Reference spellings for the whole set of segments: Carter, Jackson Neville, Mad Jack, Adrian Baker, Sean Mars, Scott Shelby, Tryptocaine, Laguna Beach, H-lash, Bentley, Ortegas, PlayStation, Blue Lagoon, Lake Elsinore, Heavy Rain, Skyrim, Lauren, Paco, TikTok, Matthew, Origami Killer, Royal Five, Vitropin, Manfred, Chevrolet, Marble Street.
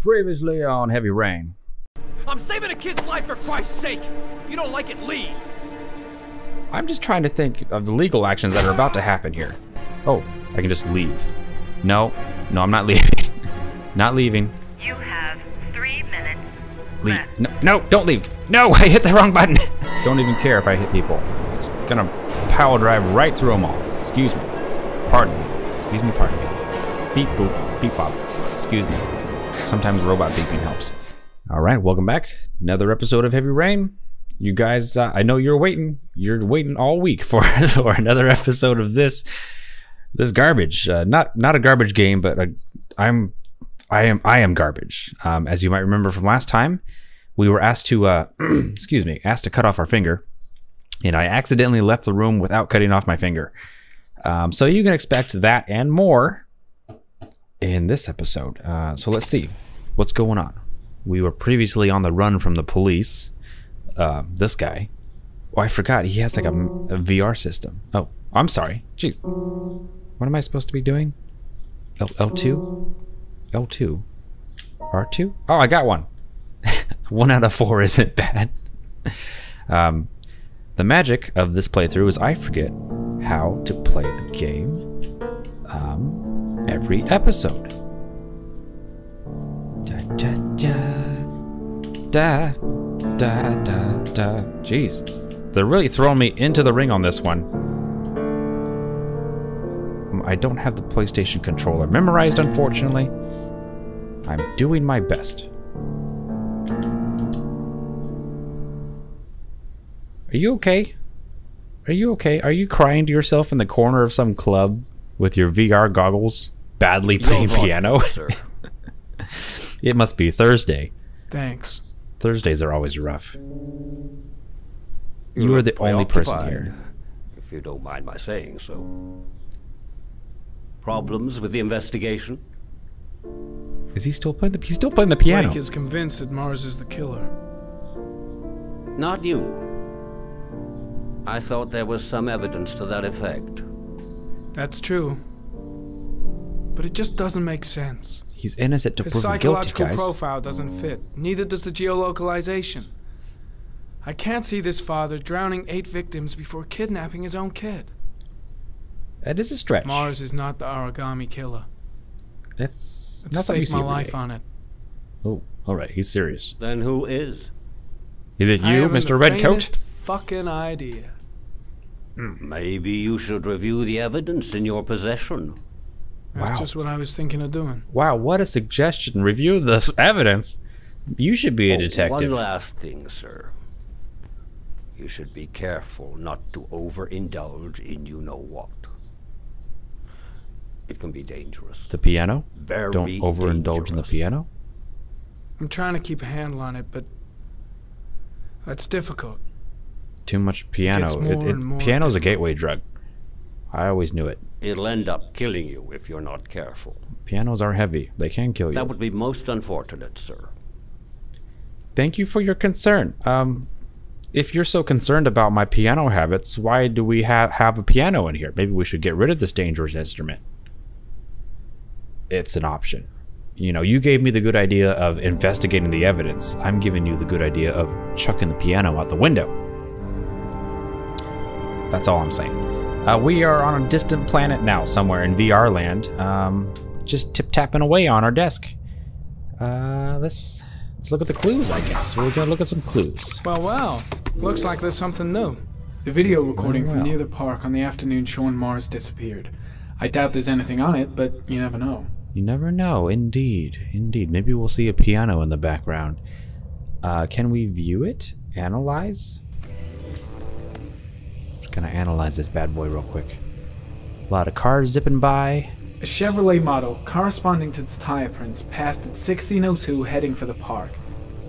Previously on Heavy Rain. I'm saving a kid's life for Christ's sake. If you don't like it, leave. I'm just trying to think of the legal actions that are about to happen here. Oh, I can just leave. No, no, I'm not leaving. Not leaving. You have 3 minutes left. No, no, don't leave. No, I hit the wrong button. Don't even care if I hit people. Just gonna power drive right through them all. Excuse me. Pardon me. Excuse me, pardon me. Beep boop, beep bop. Excuse me. Sometimes robot beeping helps. All right, welcome back. Another episode of Heavy Rain. You guys, I know you're waiting. You're waiting all week for, for another episode of this garbage. Not a garbage game, but I am garbage. As you might remember from last time, we were asked to excuse me, asked to cut off our finger, and I accidentally left the room without cutting off my finger. So you can expect that and more in this episode. So let's see what's going on. We were previously on the run from the police. This guy. Oh, I forgot. He has like a VR system. Oh, I'm sorry. Jeez. What am I supposed to be doing? L2? L2? R2? Oh, I got one. 1 out of 4 isn't bad. The magic of this playthrough is I forget how to play the game every episode. Da, da, da. Da. Da, da, da. Jeez, they're really throwing me into the ring on this one. I don't have the PlayStation controller memorized, unfortunately. I'm doing my best. Are you okay? Are you okay? Are you crying to yourself in the corner of some club with your VR goggles, badly playing piano? It must be Thursday. Thanks. Thursdays are always rough. You are the only person here. If you don't mind my saying so. Problems with the investigation? Is he still playing the? He's still playing the piano. Blake is convinced that Mars is the killer. Not you. I thought there was some evidence to that effect. That's true. But it just doesn't make sense. He's innocent to proven guilty, guys. His psychological profile doesn't fit. Neither does the geolocalization. I can't see this father drowning 8 victims before kidnapping his own kid. That is a stretch. Mars is not the Origami Killer. That's not something you see every day. Let's stake my life on it. Oh, all right. He's serious. Then who is? Is it you, Mr. Redcoat? I haven't the faintest fucking idea. Maybe you should review the evidence in your possession. That's just what I was thinking of doing. Wow, what a suggestion. Review this evidence. You should be a detective. One last thing, sir. You should be careful not to overindulge in you-know-what. It can be dangerous. The piano? Very dangerous. Don't overindulge in the piano? I'm trying to keep a handle on it, but that's difficult. Too much piano. Piano's a gateway drug. I always knew it. It'll end up killing you if you're not careful. Pianos are heavy. They can kill you. That would be most unfortunate, sir. Thank you for your concern. If you're so concerned about my piano habits, why do we have a piano in here? Maybe we should get rid of this dangerous instrument. It's an option. You know, you gave me the good idea of investigating the evidence. I'm giving you the good idea of chucking the piano out the window. That's all I'm saying. We are on a distant planet now, somewhere in VR land, just tip-tapping away on our desk. Let's look at the clues, I guess. We're gonna look at some clues. Well, well, looks like there's something new. The video recording from near the park on the afternoon Sean Mars disappeared. I doubt there's anything on it, but you never know. You never know, indeed, indeed. Maybe we'll see a piano in the background. Can we view it? Analyze? Gonna analyze this bad boy real quick. A lot of cars zipping by. A Chevrolet model corresponding to the tire prints passed at 1602 heading for the park,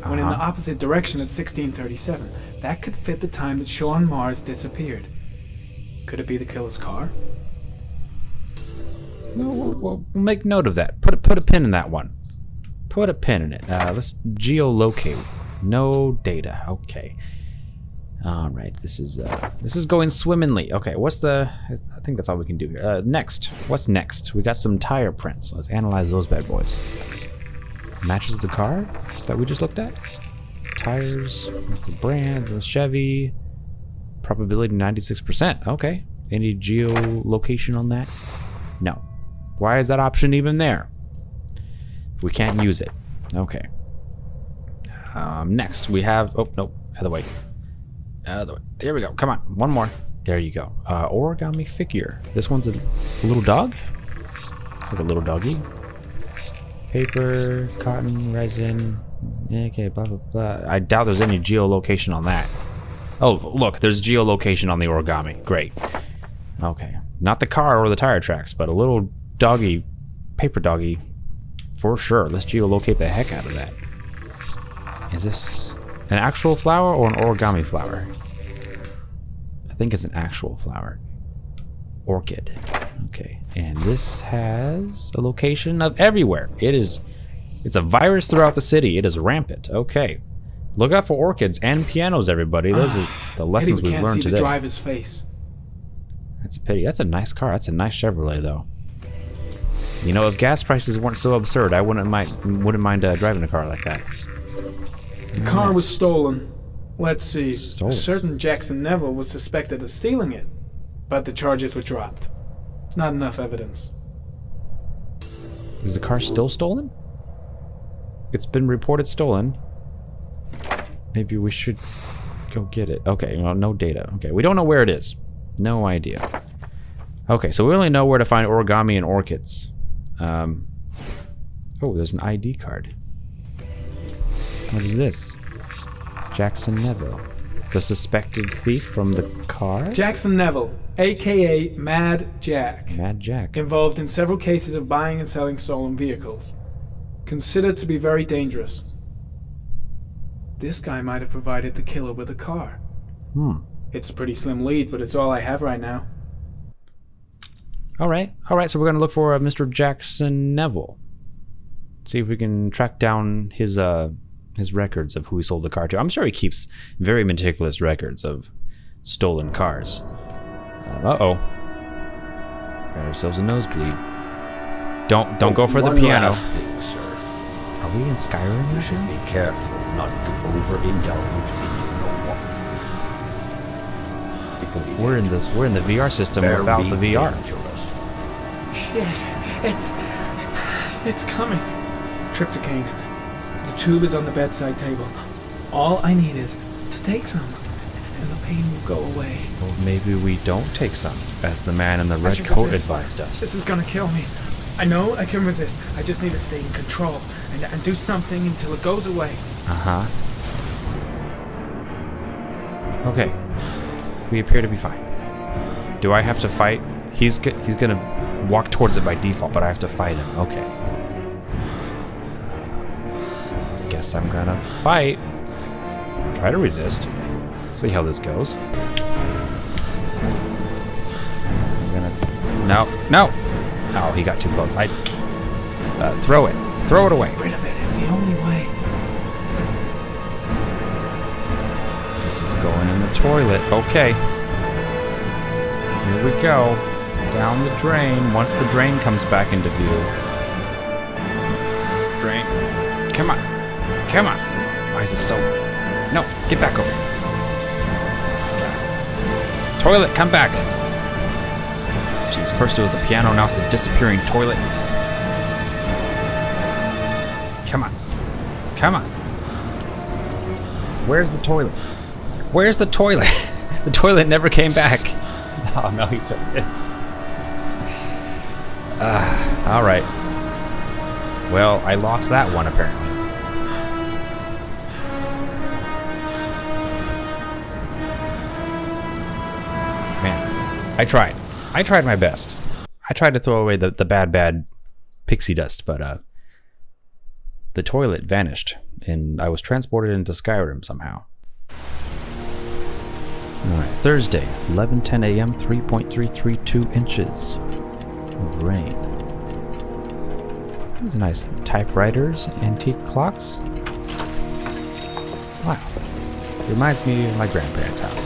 when in the opposite direction at 1637. That could fit the time that Sean Mars disappeared. Could it be the killer's car? We'll make note of that. Put a pin in that one. Put a pin in it. Let's geolocate. No data. Okay. All right, this is going swimmingly. Okay, what's the? I think that's all we can do here. Next, what's next? We got some tire prints. Let's analyze those bad boys. Matches the car that we just looked at. Tires, what's the brand? That's Chevy. Probability 96%. Okay. Any geolocation on that? No. Why is that option even there? We can't use it. Okay. Next we have, oh, nope. Other way. Other way. There we go. Come on. One more. There you go. Origami figure. This one's a little dog. It's like a little doggy. Paper, cotton, resin. Okay, blah, blah, blah. I doubt there's any geolocation on that. Oh, look, there's geolocation on the origami. Great. Okay. Not the car or the tire tracks, but a little doggy, paper doggy, for sure. Let's geolocate the heck out of that. Is this an actual flower or an origami flower? I think it's an actual flower. Orchid. Okay. And this has a location of everywhere. It is... It's a virus throughout the city. It is rampant. Okay. Look out for orchids and pianos, everybody. Those are the lessons we've learned today. The driver's face. That's a pity. That's a nice car. That's a nice Chevrolet, though. You know, if gas prices weren't so absurd, I wouldn't mind driving a car like that. The car was stolen. Let's see. Stolen. A certain Jackson Neville was suspected of stealing it, but the charges were dropped. Not enough evidence. Is the car still stolen? It's been reported stolen. Maybe we should go get it. Okay, well, no data. Okay, we don't know where it is. No idea. Okay, so we only know where to find origami and orchids. Oh, there's an ID card. What is this? Jackson Neville. The suspected thief from the car? Jackson Neville, a.k.a. Mad Jack. Mad Jack. Involved in several cases of buying and selling stolen vehicles. Considered to be very dangerous. This guy might have provided the killer with a car. Hmm. It's a pretty slim lead, but it's all I have right now. All right, so we're gonna look for Mr. Jackson Neville. See if we can track down his records of who he sold the car to. I'm sure he keeps very meticulous records of stolen cars. Uh-oh. Got ourselves a nosebleed. Don't go for the piano. Are we in Skyrim? You should be careful not to overindulge. We're in the VR system without the VR. Shit, it's coming. Tryptocaine. The tube is on the bedside table. All I need is to take some, and the pain will go away. Well, maybe we don't take some, as the man in the red coat advised us. This is gonna kill me. I know I can resist. I just need to stay in control and do something until it goes away. Okay. We appear to be fine. Do I have to fight? He's gonna walk towards it by default, but I have to fight him. Okay. Guess I'm gonna fight. Try to resist. See how this goes. I'm gonna... No! Oh, he got too close. Throw it. Throw it away. Get rid of it. It's the only way. This is going in the toilet. Okay. Here we go. Down the drain. Once the drain comes back into view. Drain. Come on. Come on. Why is it so... No. Get back over. Toilet, come back. Jeez, first it was the piano, now it's the disappearing toilet. Come on. Come on. Where's the toilet? Where's the toilet? The toilet never came back. Oh, no, he took it. All right. Well, I lost that one, apparently. Man, I tried. I tried my best. I tried to throw away the bad pixie dust, but the toilet vanished, and I was transported into Skyrim somehow. Alright, Thursday, 11:10 a.m., 3.332 inches of rain. Those are nice typewriters, antique clocks. Wow. Reminds me of my grandparents' house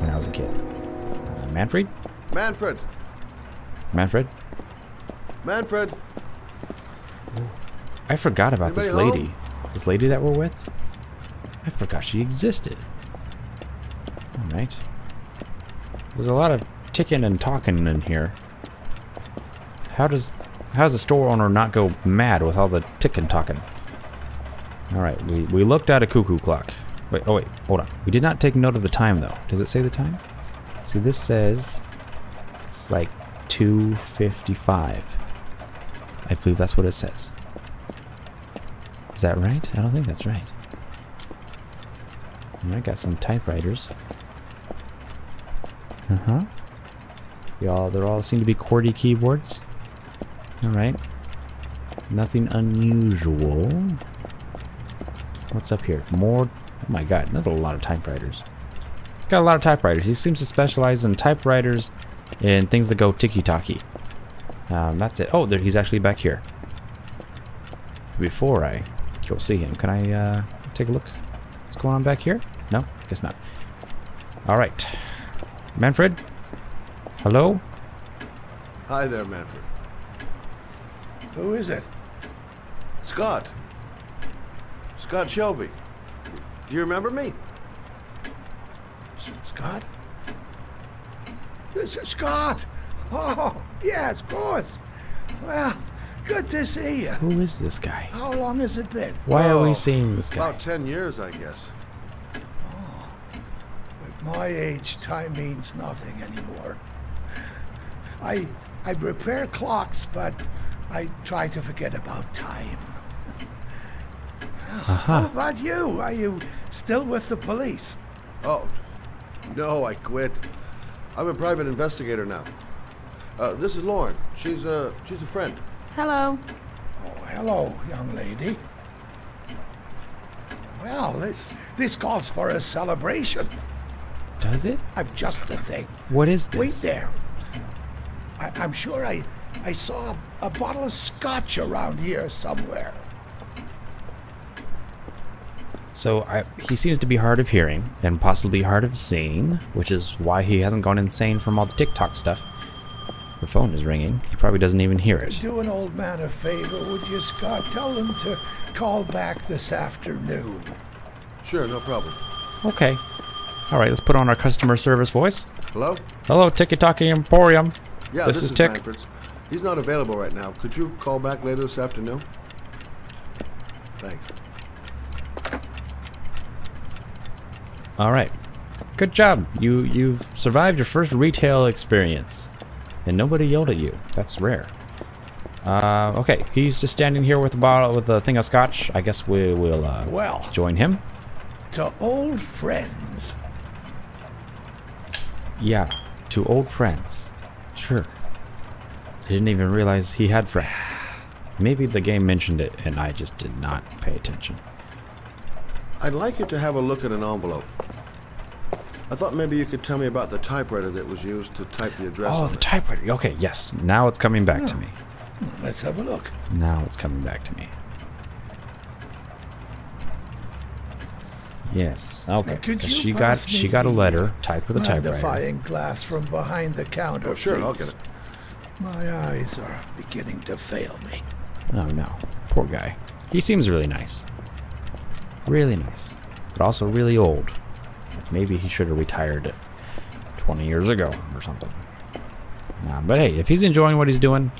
when I was a kid. Manfred? Manfred! Manfred? Manfred! I forgot about this lady. This lady that we're with? I forgot she existed. Alright. There's a lot of ticking and talking in here. How does the store owner not go mad with all the ticking talking? Alright, we looked at a cuckoo clock. Wait, oh wait, hold on. We did not take note of the time though. Does it say the time? See, this says it's like 2:55. I believe that's what it says. Is that right? I don't think that's right. I got some typewriters. Uh-huh. They all seem to be QWERTY keyboards. Alright. Nothing unusual. What's up here? More... Oh my god, that's a lot of typewriters. He's got a lot of typewriters. He seems to specialize in typewriters and things that go ticky-tacky. That's it. Oh, there, he's actually back here. Before I go see him, can I take a look? What's going on back here? No? Guess not. Alright. Manfred? Hello? Hi there, Manfred. Who is it? Scott. Scott Shelby. Do you remember me? Scott? This is Scott! Oh, yeah, of course! Well, good to see you. Who is this guy? How long has it been? Why are we seeing this guy? About 10 years, I guess. Oh, at my age, time means nothing anymore. I repair clocks, but I try to forget about time. Uh-huh. How about you? Are you still with the police? Oh, no, I quit. I'm a private investigator now. This is Lauren. She's a friend. Hello. Oh, hello, young lady. Well, this calls for a celebration. Does it? I'm just the thing. What is this? Wait there. I'm sure I saw a bottle of scotch around here somewhere. So he seems to be hard of hearing and possibly hard of seeing, which is why he hasn't gone insane from all the TikTok stuff. The phone is ringing. He probably doesn't even hear it. Do an old man a favor, would you, Scott? Tell him to call back this afternoon. Sure, no problem. Okay. All right, let's put on our customer service voice. Hello? Hello, Tiki-Taki Emporium. Yeah, this is Tick. Manfred's. He's not available right now. Could you call back later this afternoon? Thanks. All right, good job. You've survived your first retail experience, and nobody yelled at you. That's rare. Okay, he's just standing here with a bottle, with a thing of scotch. I guess we will join him. To old friends. Yeah, to old friends. Sure. I didn't even realize he had friends. Maybe the game mentioned it, and I just did not pay attention. I'd like you to have a look at an envelope. I thought maybe you could tell me about the typewriter that was used to type the address. Oh, the typewriter. Okay, yes. Now it's coming back to me. Let's have a look. Now it's coming back to me. Yes. Okay. She got a letter typed with a typewriter. Magnifying glass from behind the counter. Oh, sure, please. I'll get it. My eyes are beginning to fail me. Oh no, poor guy. He seems really nice. Really nice, but also really old. Maybe he should have retired 20 years ago or something. But hey, if he's enjoying what he's doing,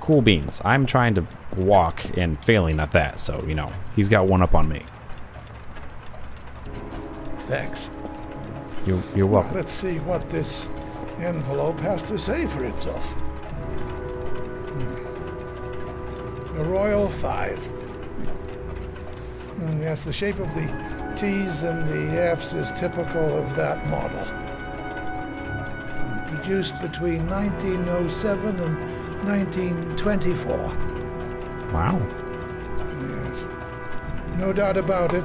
cool beans. I'm trying to walk and failing at that, so, you know, he's got one up on me. Thanks. You're welcome. Let's see what this envelope has to say for itself. The Royal Five. Yes, the shape of the T's and the F's is typical of that model. Produced between 1907 and 1924. Wow. Yes. No doubt about it.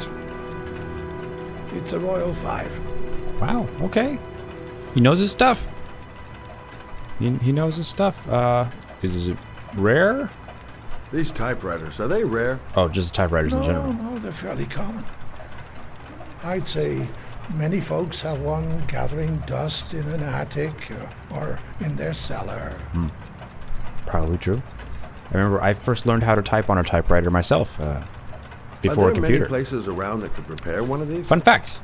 It's a Royal Five. Wow, okay. He knows his stuff. He knows his stuff. Is it rare? These typewriters, are they rare? Oh, just typewriters in general. No, they're fairly common. I'd say many folks have one gathering dust in an attic or in their cellar. Probably true. I remember I first learned how to type on a typewriter myself, before a computer. Are there many places around that could repair one of these? Fun fact.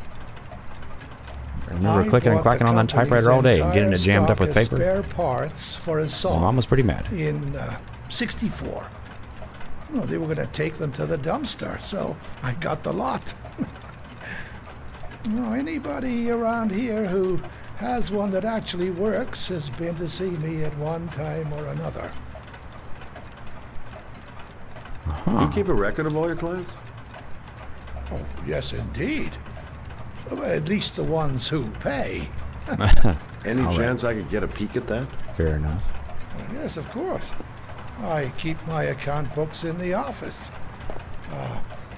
I remember clicking and clacking on that typewriter all day and getting it jammed up with paper. Spare parts for assault. Mom was pretty mad. In 64. Well, they were going to take them to the dumpster, so I got the lot. Well, anybody around here who has one that actually works has been to see me at one time or another. Uh-huh. You keep a record of all your clients? Oh, yes, indeed. Well, at least the ones who pay. Any chance I could get a peek at that? Fair enough. Yes, of course. I keep my account books in the office.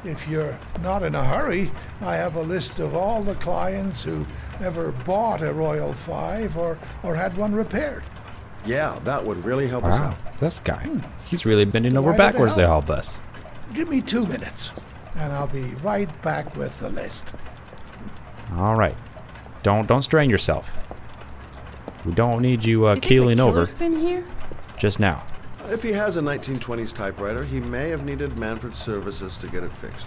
If you're not in a hurry, I have a list of all the clients who ever bought a Royal Five or had one repaired. Yeah, that would really help us out. This guy, he's really bending over backwards to help us. Give me 2 minutes, and I'll be right back with the list. All right, don't strain yourself. We don't need you keeling over. Been here? Just now. If he has a 1920s typewriter, he may have needed Manfred's services to get it fixed.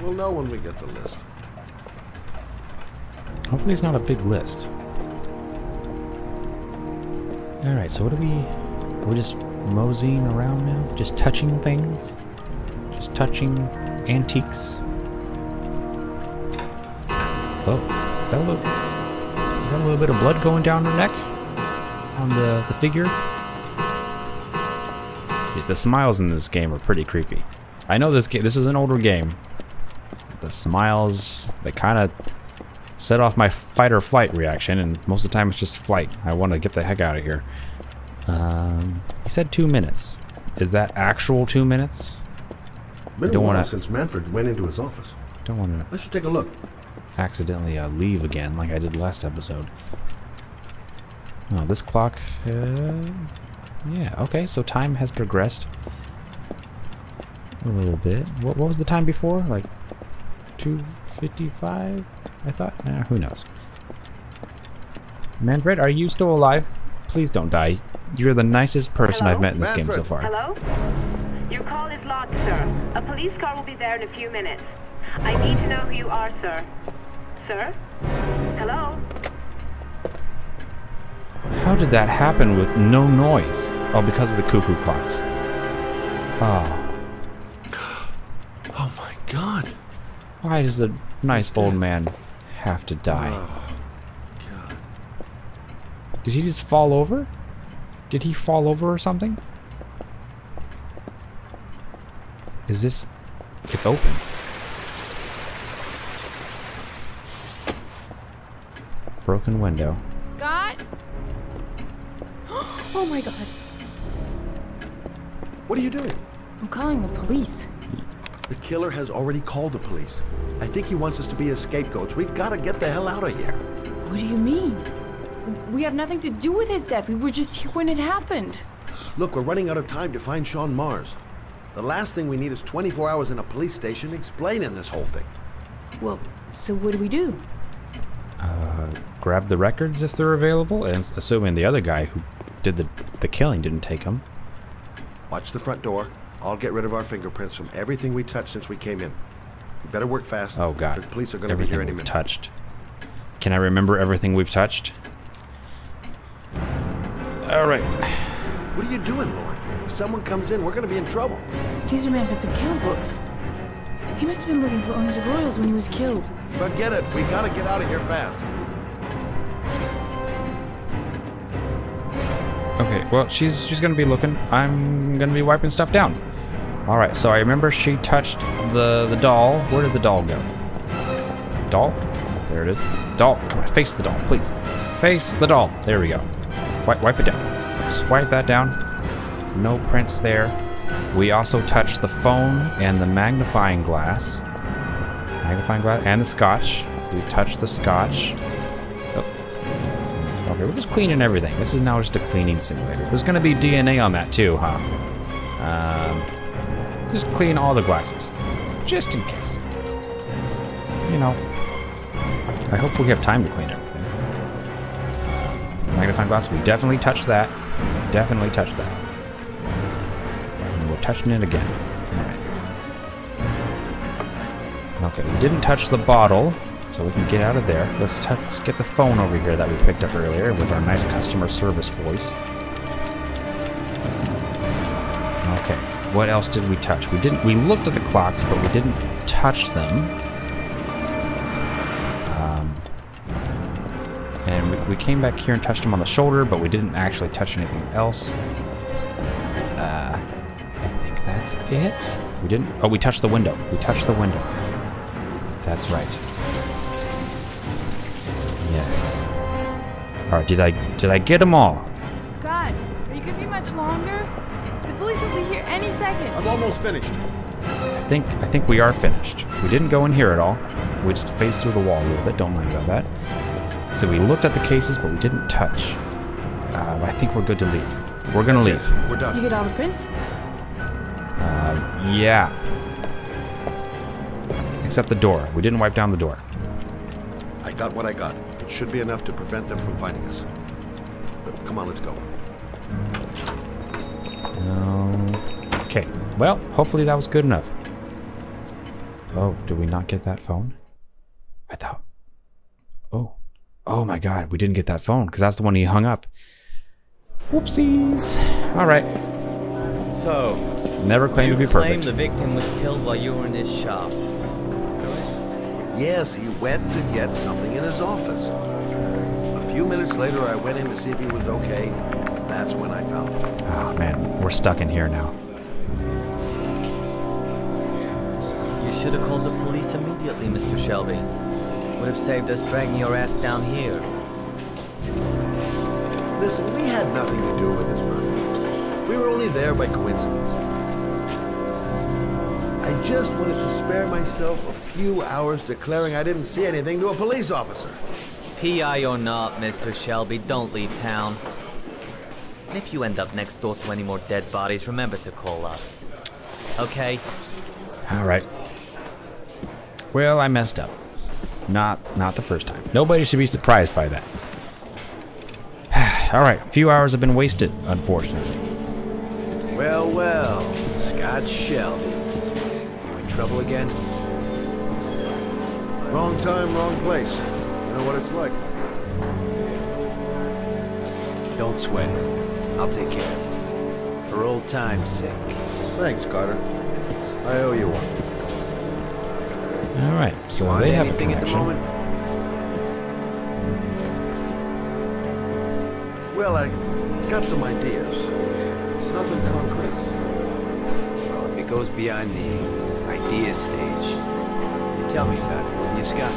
We'll know when we get the list. Hopefully it's not a big list. Alright, so what do we... We're just moseying around now? Just touching things? Just touching antiques? Oh, is that a little... Is that a little bit of blood going down her neck? On the figure? Jeez, the smiles in this game are pretty creepy. I know this game, this is an older game. The smiles, they kind of set off my fight or flight reaction, and most of the time it's just flight. I want to get the heck out of here. He said 2 minutes. Is that actual 2 minutes? Been a while since Manfred went into his office. Don't want to. Let's take a look. Accidentally leave again, like I did last episode. Oh, this clock. Yeah, okay, so time has progressed a little bit. What was the time before? Like 2:55, I thought? Nah, who knows. Manfred, are you still alive? Please don't die. You're the nicest person I've met in this game so far. Hello? Your call is locked, sir. A police car will be there in a few minutes. I need to know who you are, sir. Sir? Hello? How did that happen with no noise? Oh, because of the cuckoo clocks. Oh. Oh my god. Why does the nice old man have to die? Oh, god. Did he just fall over? Did he fall over or something? Is this... It's open. Broken window. Scott? Oh my god. What are you doing? I'm calling the police. The killer has already called the police. I think he wants us to be his scapegoats. We gotta get the hell out of here. What do you mean? We have nothing to do with his death. We were just here when it happened. Look, we're running out of time to find Sean Mars. The last thing we need is 24 hours in a police station explaining this whole thing. Well, so what do we do? Grab the records if they're available, and assuming the other guy who did the killing didn't take them. Watch the front door. I'll get rid of our fingerprints from everything we touched since we came in. You better work fast. Oh god, the police are going to be here any minute. Touched. Can I remember everything we've touched? All right. What are you doing, Lord? If someone comes in, we're going to be in trouble. These are Manfred's account books. He must have been looking for owners of Royals when he was killed. Forget it. We gotta get out of here fast. Okay, well, she's gonna be looking. I'm gonna be wiping stuff down. All right, so I remember she touched the doll. Where did the doll go? Doll? There it is. Doll, come on, face the doll, please. Face the doll. There we go. Wipe it down. Just wipe that down. No prints there. We also touched the phone and the magnifying glass. Magnifying glass and the scotch. We touched the scotch. Oh. Okay, we're just cleaning everything. This is now just a cleaning simulator. There's gonna be DNA on that too, huh? Just clean all the glasses. Just in case. You know. I hope we have time to clean everything. Magnifying glass, we definitely touched that. Definitely touched that. touching it again. All right. Okay, we didn't touch the bottle, so we can get out of there. Let's get the phone over here that we picked up earlier with our nice customer service voice. Okay, what else did we touch? We didn't. We looked at the clocks, but we didn't touch them. We came back here and touched him on the shoulder, but we didn't actually touch anything else. I think that's it. We didn't. Oh, we touched the window. We touched the window. That's right. Yes. All right. Did I get them all? Scott, are you gonna be much longer? The police will be here any second. I'm almost finished. I think we are finished. We didn't go in here at all. We just phased through the wall a little bit. Don't mind about that. So we looked at the cases, but we didn't touch. I think we're good to leave. We're gonna leave. We're done. You get all the prints? Yeah. Except the door. We didn't wipe down the door. I got what I got. It should be enough to prevent them from finding us. But come on, let's go. Okay. Well, hopefully that was good enough. Oh, did we not get that phone? I thought... Oh. Oh my God, we didn't get that phone because that's the one he hung up. Whoopsies. All right. So, never claimed to be perfect. You claim the victim was killed while you were in his shop. Yes, he went to get something in his office. A few minutes later, I went in to see if he was okay. That's when I found him. Oh man, we're stuck in here now. You should have called the police immediately, Mr. Shelby. Would have saved us dragging your ass down here. Listen, we had nothing to do with this murder. We were only there by coincidence. I just wanted to spare myself a few hours declaring I didn't see anything to a police officer. P.I. or not, Mr. Shelby, don't leave town. And if you end up next door to any more dead bodies, remember to call us. Okay? All right. Well, I messed up. Not the first time. Nobody should be surprised by that. All right, a few hours have been wasted, unfortunately. Well, well, Scott Shelby. You in trouble again? Wrong time, wrong place. You know what it's like. Don't sweat it. I'll take care of it. For old time's sake. Thanks, Carter. I owe you one. All right, so they have a connection. Well, I got some ideas. Nothing concrete. Well, if it goes beyond the idea stage, you tell me about it, wouldn't you, Scott?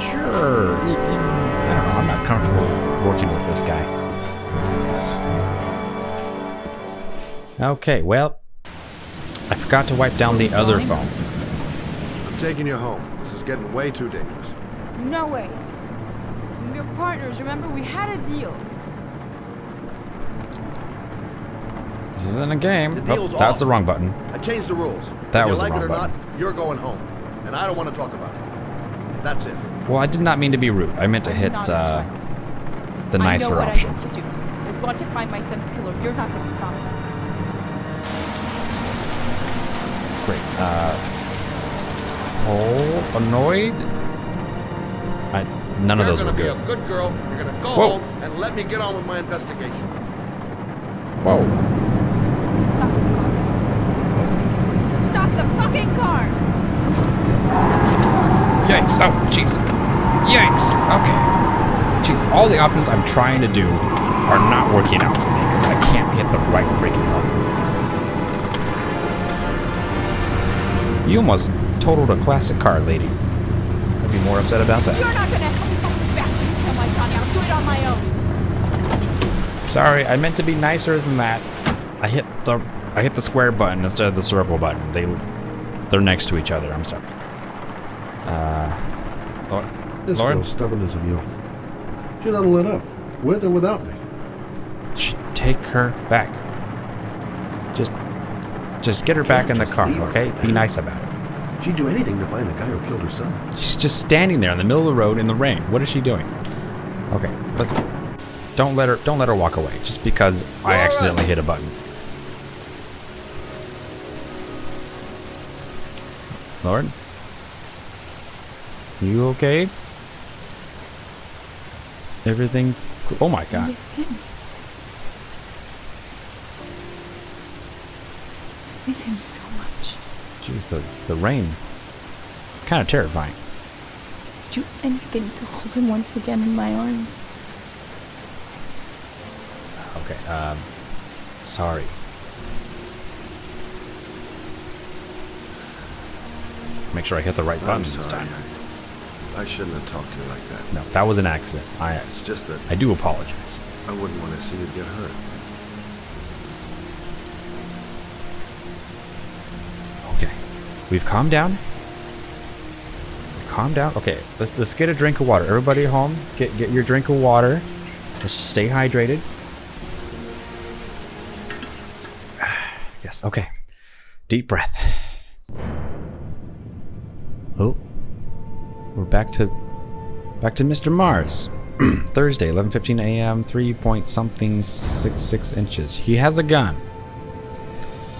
Sure. I don't know, I'm not comfortable working with this guy. Okay, well, I forgot to wipe down the other phone. I'm taking you home. This is getting way too dangerous. No way. We're partners, remember? We had a deal. This isn't a game. Oh, that's the wrong button. I changed the rules. That was the wrong button. Like it or not, you're going home. And I don't want to talk about it. That's it. Well, I did not mean to be rude. I meant to hit the nicer option. I know what I need to do. I've got to find my son's killer. You're not going to stop me. Great. Oh, annoyed? None of those were good. You're gonna be a good girl. You're gonna go home and let me get on with my investigation. Whoa. Stop the car. Stop the fucking car! Yikes. Oh, jeez. Yikes. Okay. Jeez, all the options I'm trying to do are not working out for me because I can't hit the right freaking button. You almost totaled a classic car, lady. I'd be more upset about that. You're not gonna help me fucking back until my Johnny. I'll do it on my own. Sorry, I meant to be nicer than that. I hit the square button instead of the circle button. They're next to each other. I'm sorry. This girl's stubborn as a mule. She doesn't let up, with or without me. Take her back. Just get her back in the car, okay? Be nice about it. She'd do anything to find the guy who killed her son. She's just standing there in the middle of the road in the rain. What is she doing? Okay, let's Don't let her walk away just because I accidentally hit a button. Lauren? You okay? Everything cool? Oh my god. Miss him so much. Jeez, the rain. It's kind of terrifying. Do anything to hold him once again in my arms. Okay, sorry. Make sure I hit the right button this time. I shouldn't have talked to you like that. No, that was an accident. It's just that I do apologize. I wouldn't want to see you get hurt. Okay, we've calmed down. Calm down. Okay, let's get a drink of water. Everybody at home, get your drink of water. Let's just stay hydrated. Yes. Okay. Deep breath. Oh, we're back to Mr. Mars. Thursday, 11:15 a.m. 3.something66 inches. He has a gun.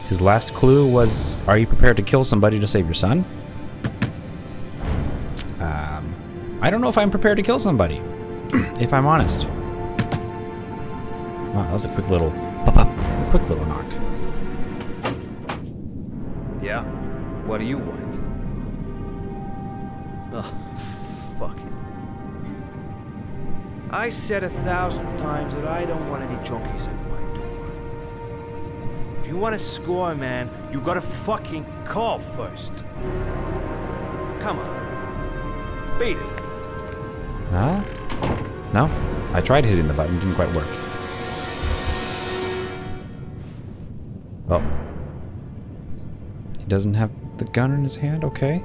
His last clue was: Are you prepared to kill somebody to save your son? I don't know if I'm prepared to kill somebody, if I'm honest. Wow, that was a quick little knock. Yeah? What do you want? Oh, fuck it. I said 1,000 times that I don't want any junkies at my door. If you want to score, man, you gotta fucking call first. Come on. Beat it. Huh? No? I tried hitting the button, it didn't quite work. Oh. He doesn't have the gun in his hand? Okay.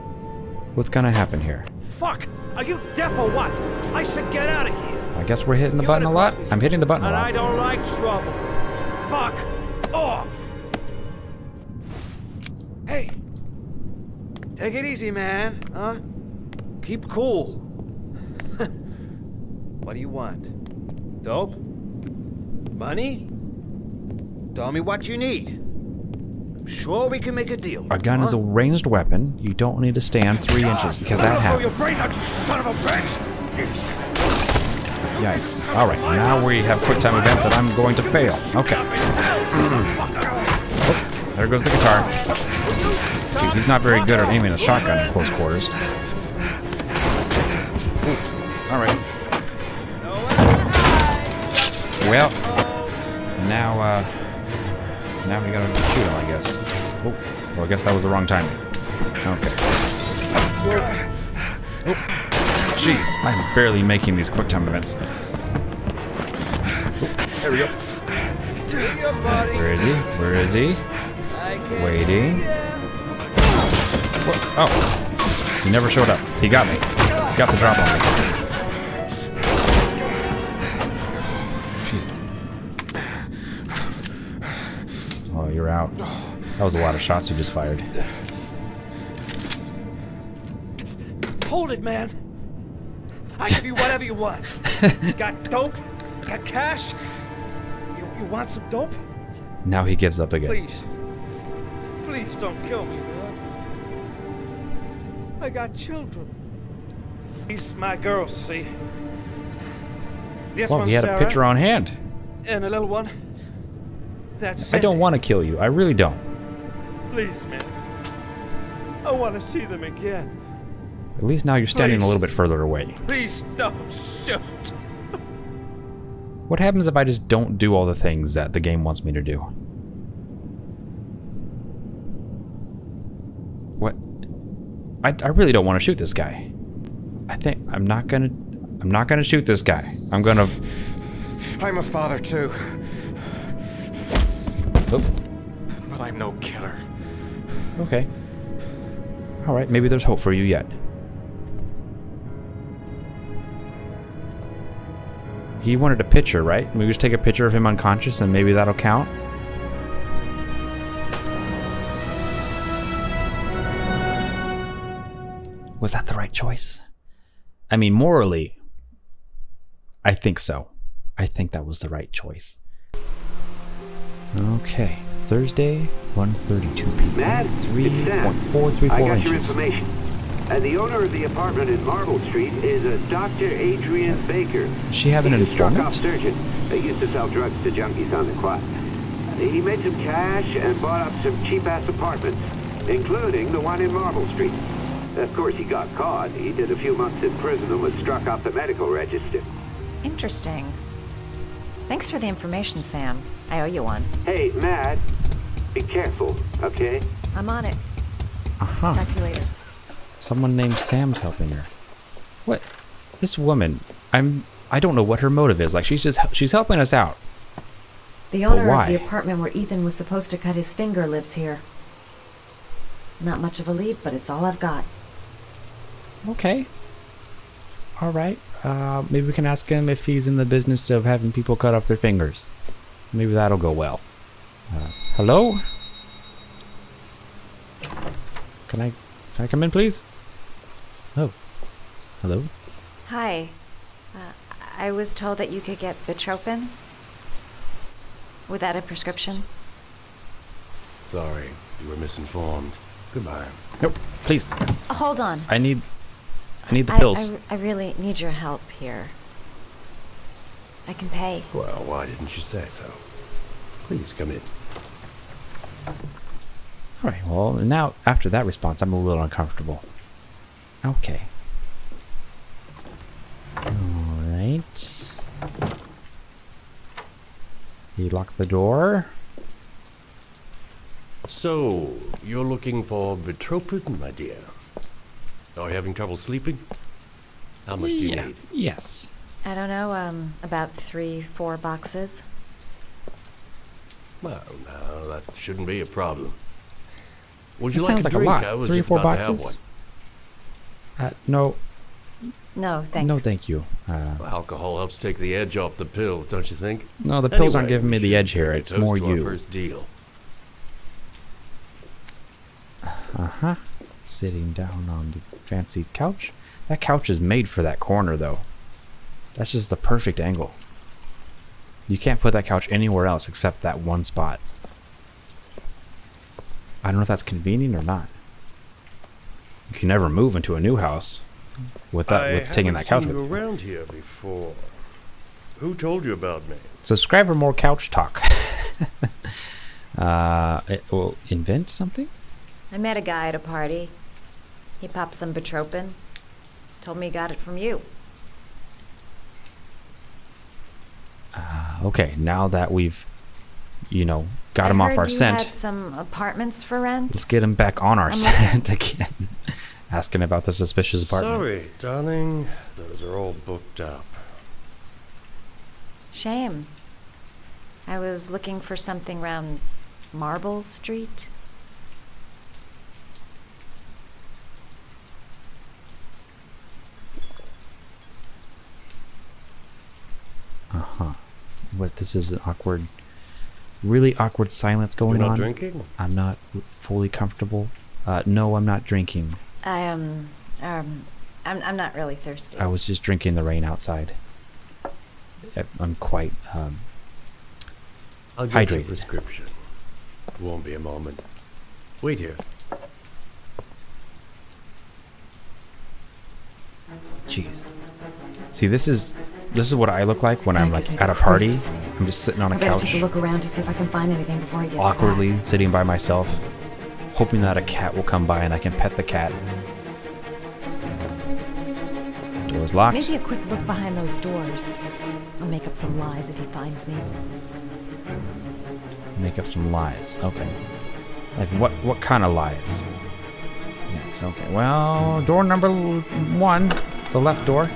What's gonna happen here? Fuck! Are you deaf or what? I should get out of here! I guess we're hitting the button a lot. I'm hitting the button a lot. And I don't like trouble. Fuck off! Hey! Take it easy, man. Huh? Keep cool. What do you want? Dope? Money? Tell me what you need. I'm sure we can make a deal. A gun is a ranged weapon. You don't need to stand 3 inches because that happens. Yikes. Alright, now we have quick time events that I'm going to fail. Okay. Oh, there goes the guitar. Jeez, he's not very good at aiming a shotgun in close quarters. Alright. Well, now we gotta shoot him, I guess. Oh, well, I guess that was the wrong timing. Okay. Oh, jeez, I'm barely making these quick time events. Oh, there we go. Where is he? Where is he? Waiting. Whoa. Oh, he never showed up. He got me. He got the drop on me. You're out. That was a lot of shots you just fired. Hold it, man. I give you whatever you want. Got dope? Got cash? You want some dope? Now he gives up again. Please. Please don't kill me, man. I got children. These my girls, see? This one, he had Sarah, a picture on hand. And a little one. I don't want to kill you. I really don't. Please, man. I want to see them again. At least now you're standing a little bit further away. Please don't shoot. What happens if I just don't do all the things that the game wants me to do? What? I really don't want to shoot this guy. I think I'm not gonna shoot this guy. I'm a father too. But I'm no killer. Okay. Alright, maybe there's hope for you yet. He wanted a picture, right? Maybe just take a picture of him unconscious and maybe that'll count? Was that the right choice? I mean, morally, I think so. I think that was the right choice. Okay, Thursday, 1:32 p.m. Matt, 3.434 I got your information. And the owner of the apartment in Marble Street is a Dr. Adrian Baker. Does she have an informant? He's a truck-off surgeon. They used to sell drugs to junkies on the quad. He made some cash and bought up some cheap-ass apartments, including the one in Marble Street. Of course, he got caught. He did a few months in prison and was struck off the medical register. Interesting. Thanks for the information, Sam. I owe you one. Hey, Matt, be careful, okay? I'm on it. Uh-huh. Talk to you later. Someone named Sam's helping her. What? This woman, I don't know what her motive is. Like, she's helping us out. The owner of the apartment where Ethan was supposed to cut his finger lives here. Not much of a lead, but it's all I've got. Okay. All right. Maybe we can ask him if he's in the business of having people cut off their fingers. Maybe that'll go well. Hello? Can I come in, please? Oh. Hello? Hi. I was told that you could get Vitropin without a prescription. Sorry, you were misinformed. Goodbye. Nope. Please. Hold on. I need the pills. I really need your help here. I can pay. Well, why didn't you say so? Please come in. All right. Well, now after that response, I'm a little uncomfortable. Okay. All right. He locked the door. So, you're looking for Vitropin, my dear. Are you having trouble sleeping? How much do you need? Yes. I don't know, about 3-4 boxes. Well, no, that shouldn't be a problem. Would you like a drink? Sounds like a lot. 3 or 4 boxes? No. No, thanks. No, thank you. Alcohol helps take the edge off the pills, don't you think? No, the pills aren't giving me the edge here. It's more you. First deal. Uh-huh. Sitting down on the fancy couch. That couch is made for that corner, though. That's just the perfect angle. You can't put that couch anywhere else except that one spot. I don't know if that's convenient or not. You can never move into a new house with taking that couch with you. I haven't seen you around here before. Who told you about me? Subscribe for more couch talk. It will invent something? I met a guy at a party. He popped some Vitropin. Told me he got it from you. Okay, now that we've, got him off our scent. I heard you had some apartments for rent. Let's get him back on our scent again. Asking about the suspicious apartment. Sorry, darling. Those are all booked up. Shame. I was looking for something around Marble Street. Uh-huh. What, this is an awkward, really awkward silence going on. You're not drinking? I'm not fully comfortable. No, I'm not drinking. I am, I'm not really thirsty. I was just drinking the rain outside. I'm quite, I'll get you a prescription. Won't be a moment. Wait here. Jeez. See, this is what I look like when I'm like at a party. I'm just sitting on a couch. Take a look around to see if I can find anything before I get awkwardly back. Sitting by myself, hoping that a cat will come by and I can pet the cat. Door's locked. Maybe a quick look behind those doors. I'll make up some lies if he finds me. Make up some lies. Okay. Like what kind of lies? Next. Okay. Well, door number 1, the left door.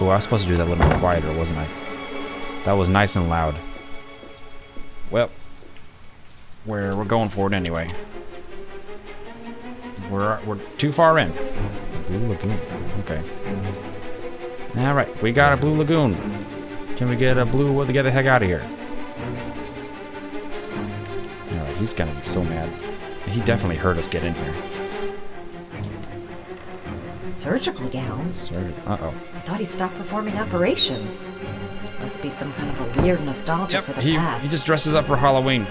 Oh, I was supposed to do that a little bit quieter, wasn't I? That was nice and loud. Well, we're going for it anyway. We're too far in. Blue Lagoon. Okay. All right, we got a Blue Lagoon. Can we get a blue? What? Get the heck out of here! All right, he's gonna be so mad. He definitely heard us get in here. Surgical gowns? Uh-oh. I thought he stopped performing operations. must be some kind of a weird nostalgia for the past. He just dresses up for Halloween.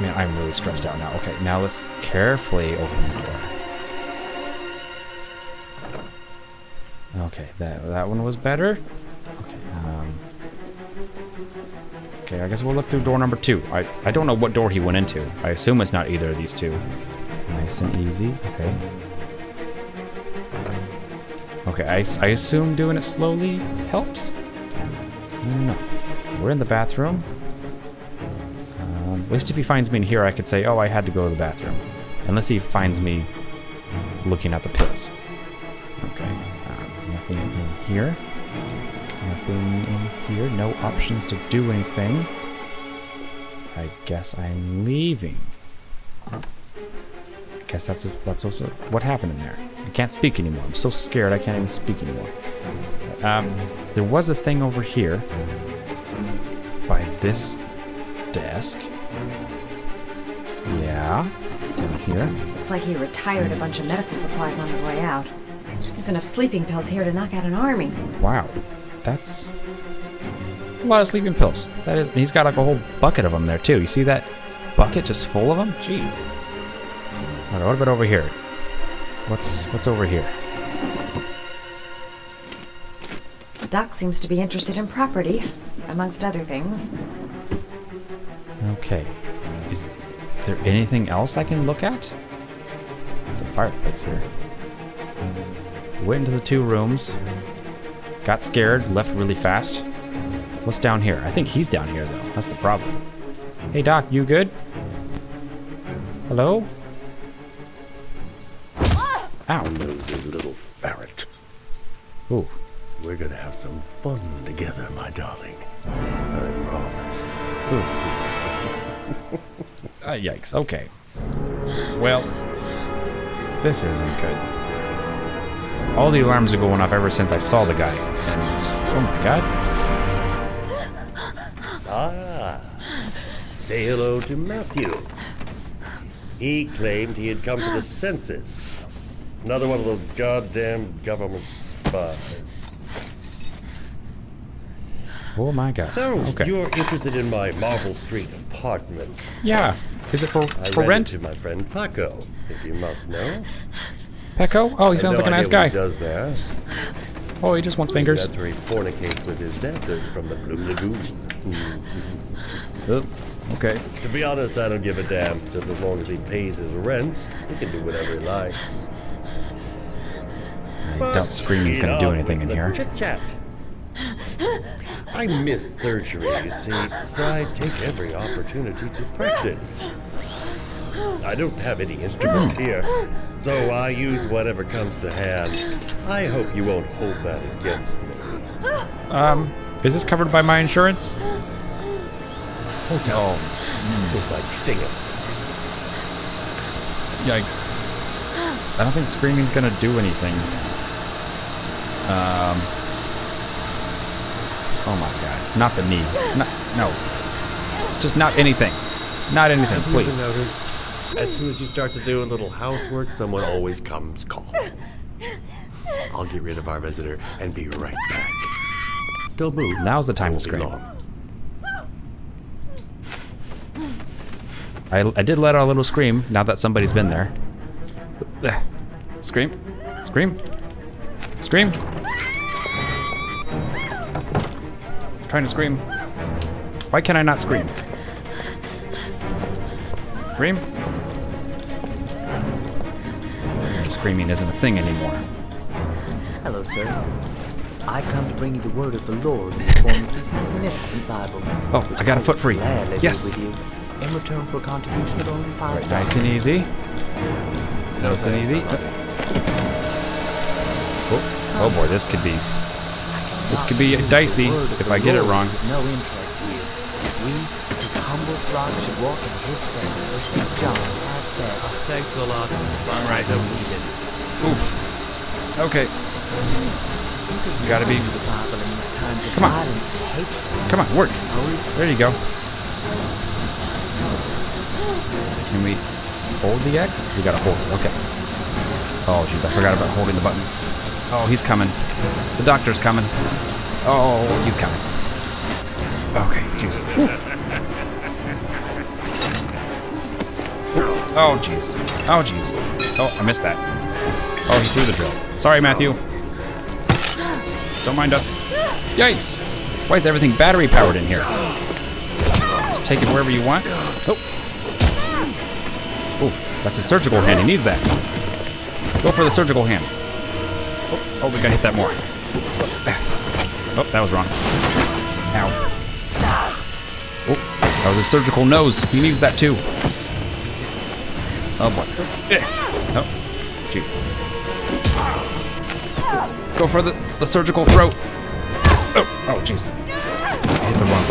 Man, I'm really stressed out now. Okay, now let's carefully open the door. Okay, that one was better. Okay, okay, I guess we'll look through door number 2. I don't know what door he went into. I assume it's not either of these two. Nice and easy. Okay. Okay, I assume doing it slowly helps? No. We're in the bathroom. At least if he finds me in here, I could say, oh, I had to go to the bathroom. Unless he finds me looking at the pills. Okay. Nothing in here. Nothing in here. No options to do anything. I guess I'm leaving. Guess that's also what happened in there. I can't speak anymore. I'm so scared I can't even speak anymore. There was a thing over here by this desk. Yeah, down here. Looks like he retired a bunch of medical supplies on his way out. There's enough sleeping pills here to knock out an army. Wow, that's a lot of sleeping pills. That is, he's got like a whole bucket of them there too. You see that bucket just full of them? Jeez. What about over here? What's over here? Doc seems to be interested in property, amongst other things. Okay. Is there anything else I can look at? There's a fireplace here. We went into the 2 rooms. Got scared, left really fast. What's down here? I think he's down here, though. That's the problem. Hey, Doc, you good? Hello? Ow. Nosy little ferret. Ooh. We're gonna have some fun together, my darling. I promise. Yikes. Okay. Well, this isn't good. All the alarms are going off ever since I saw the guy. And oh my god. Ah. Say hello to Matthew. He claimed he had come to the census. Another one of those goddamn government spies. Oh my god. So, okay. You're interested in my Marble Street apartment. Yeah. Is it for rent? I rented it to my friend Paco, if you must know. Paco? Oh, he sounds like a nice guy. What he does there. Oh, he just wants fingers. That's where he fornicates with his dancers from the Blue Lagoon. Okay. To be honest, I don't give a damn. Just as long as he pays his rent, he can do whatever he likes. I doubt screaming's gonna do anything in here. Chit-chat. I miss surgery, you see, so I take every opportunity to practice. I don't have any instruments here, so I use whatever comes to hand. I hope you won't hold that against me. Is this covered by my insurance? Hotel. This might sting him. Yikes. I don't think screaming's gonna do anything. Oh my god. Not the knee. No. Just not anything. Not anything, please. As soon as you start to do a little housework, someone always comes calling. I'll get rid of our visitor and be right back. Don't move. Now's the time to scream. I did let out a little scream now that somebody's been there. Scream. Scream. Scream. I'm trying to scream. Why can't I not scream? Scream. Screaming isn't a thing anymore. Hello, sir. I've come to bring you the word of the Lord in the form of these magnificent Bibles. Oh, I got a foot free. Yes. In return for a contribution of only $5. Right, nice and easy. Nice and easy. Oh. Oh boy, this could be dicey if I get it wrong. No interest to you. We, his humble flock, should walk in his steps, for St. John has said. Thanks a lot. I'm right over here. Oof. Okay. Gotta be. Come on. Come on, work. There you go. Can we? Hold the X? We gotta hold it, okay. Oh, jeez, I forgot about holding the buttons. Oh, he's coming. The doctor's coming. Oh, he's coming. Okay, jeez. Oh, jeez. Oh, jeez. Oh, I missed that. Oh, he threw the drill. Sorry, Matthew. Don't mind us. Yikes! Why is everything battery powered in here? Just take it wherever you want. Oh. Oh, that's a surgical hand. He needs that. Go for the surgical hand. Oh, oh, we gotta hit that more. Oh, that was wrong. Ow. Oh, that was a surgical nose. He needs that too. Oh boy. Oh, jeez. Go for the surgical throat. Oh, oh, jeez. I hit the wrong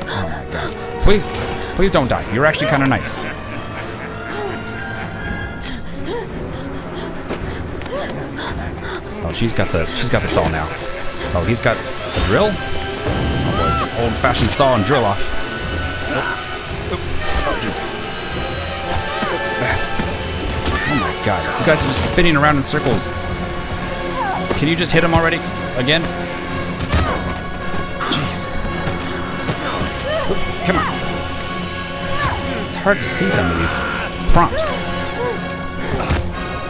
button. Oh my god. Please, please don't die. You're actually kind of nice. Oh, she's got the saw now. Oh, he's got a drill. Oh, boy, it's an old-fashioned saw and drill off. Oh, jeez. Oh my god. You guys are just spinning around in circles. Can you just hit him already? Again? Jeez. Come on. It's hard to see some of these prompts.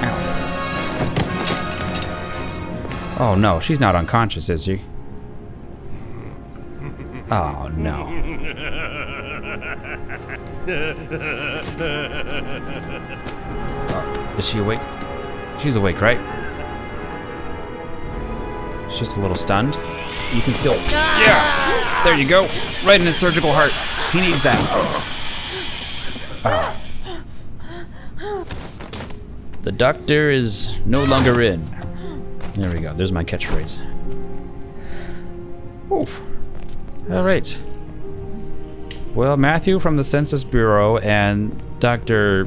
Ow. Oh no, she's not unconscious, is she? Oh no. Oh, is she awake? She's awake, right? Just a little stunned. You can still, yeah. There you go, right in his surgical heart. He needs that. The doctor is no longer in. There we go. There's my catchphrase. Oof. All right. Well, Matthew from the Census Bureau and Dr.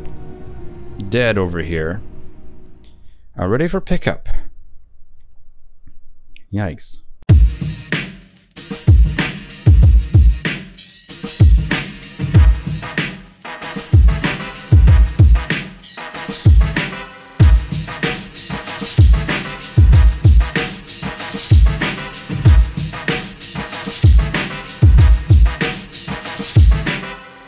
Dead over here are ready for pickup. Yikes.